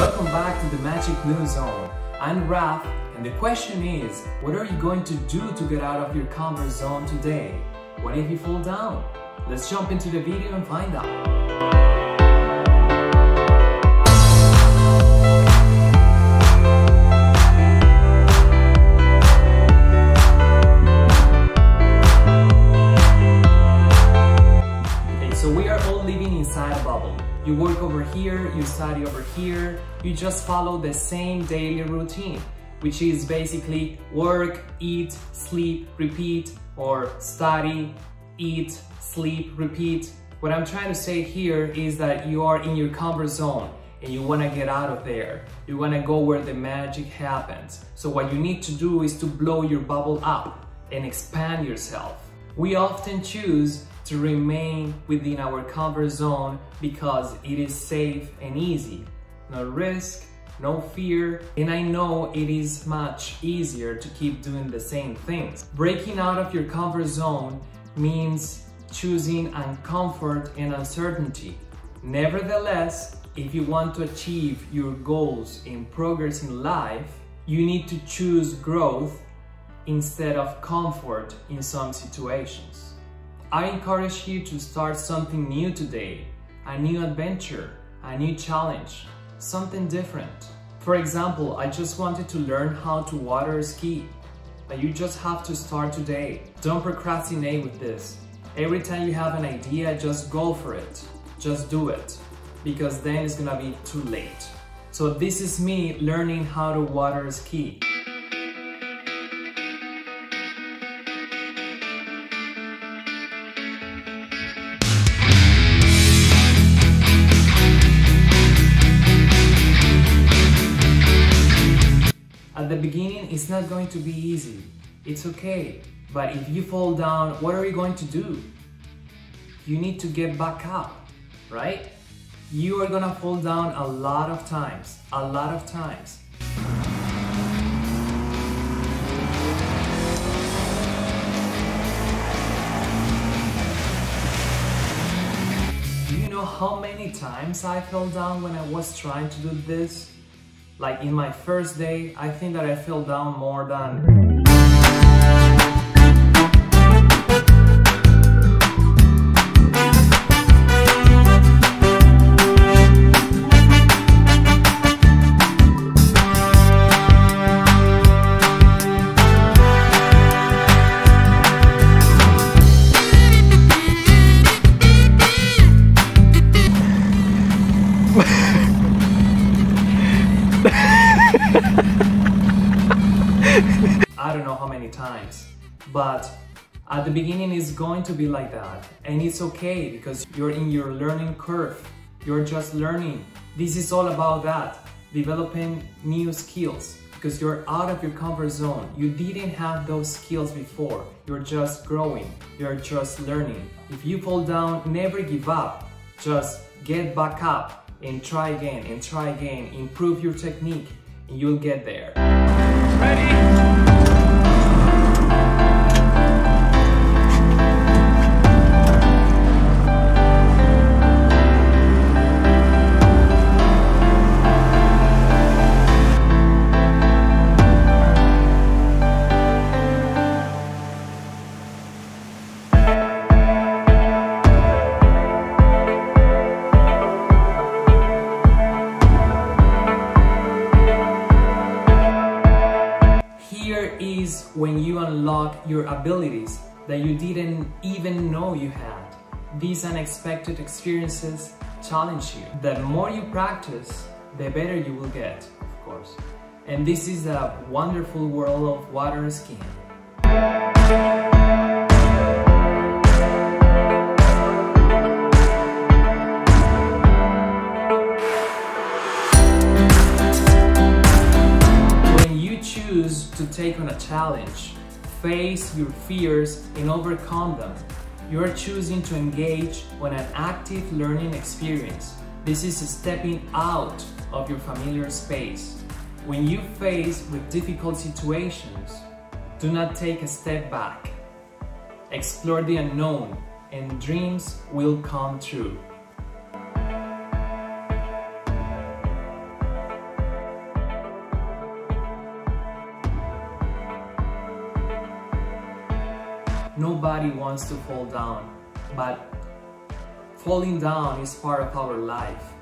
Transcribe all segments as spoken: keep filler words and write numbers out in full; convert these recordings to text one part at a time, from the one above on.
Welcome back to the Magic Blue Zone. I'm Raf, and the question is, what are you going to do to get out of your comfort zone today? What if you fall down? Let's jump into the video and find out. You work over here, you study over here, you just follow the same daily routine, which is basically work, eat, sleep, repeat, or study, eat, sleep, repeat. What I'm trying to say here is that you are in your comfort zone and you want to get out of there. You want to go where the magic happens. So what you need to do is to blow your bubble up and expand yourself. We often choose to remain within our comfort zone because it is safe and easy. No risk, no fear, and I know it is much easier to keep doing the same things. Breaking out of your comfort zone means choosing discomfort and uncertainty. Nevertheless, if you want to achieve your goals and progress in life, you need to choose growth instead of comfort in some situations. I encourage you to start something new today, a new adventure, a new challenge, something different. For example, I just wanted to learn how to water ski, but you just have to start today. Don't procrastinate with this. Every time you have an idea, just go for it. Just do it, because then it's gonna be too late. So this is me learning how to water ski. At the beginning, it's not going to be easy. It's okay. But if you fall down, what are you going to do? You need to get back up, right? You are gonna fall down a lot of times, a lot of times. Do you know how many times I fell down when I was trying to do this? Like in my first day, I think that I fell down more than... I don't know how many times, but at the beginning it's going to be like that, and it's okay because you're in your learning curve. You're just learning. This is all about that, developing new skills, because you're out of your comfort zone. You didn't have those skills before. You're just growing. You're just learning. If you fall down, never give up. Just get back up and try again and try again. Improve your technique and you'll get there. Ready? When you unlock your abilities that you didn't even know you had. These unexpected experiences challenge you. The more you practice, the better you will get, of course. And this is the wonderful world of water skiing. To take on a challenge, face your fears and overcome them. You are choosing to engage on an active learning experience. This is stepping out of your familiar space. When you face with difficult situations, do not take a step back. Explore the unknown and dreams will come true. Nobody wants to fall down, but falling down is part of our life,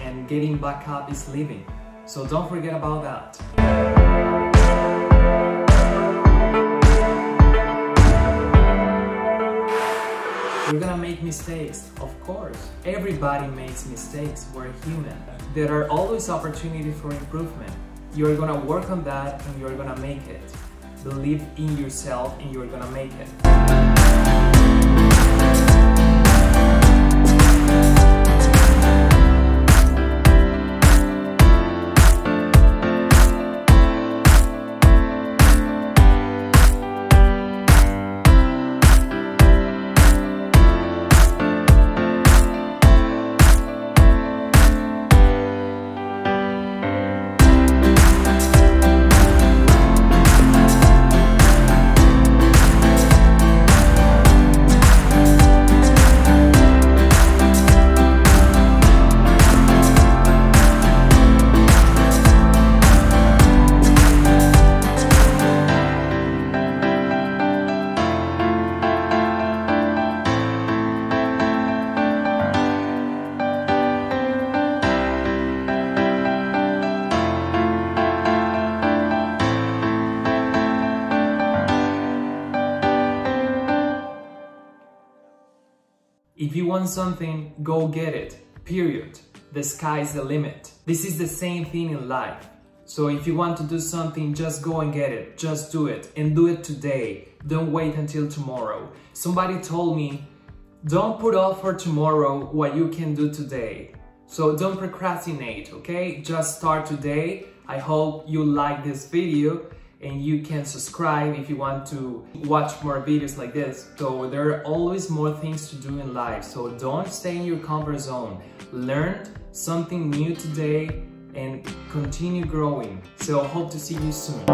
and getting back up is living. So don't forget about that. We're gonna make mistakes, of course. Everybody makes mistakes, we're human. There are always opportunities for improvement. You're gonna work on that and you're gonna make it. Believe in yourself and you're gonna make it. If you want something, go get it, period. The sky's the limit. This is the same thing in life. So if you want to do something, just go and get it, just do it, and do it today. Don't wait until tomorrow. Somebody told me, don't put off for tomorrow what you can do today. So don't procrastinate, okay? Just start today. I hope you like this video. And you can subscribe if you want to watch more videos like this. So there are always more things to do in life. So don't stay in your comfort zone. Learn something new today and continue growing. So hope to see you soon.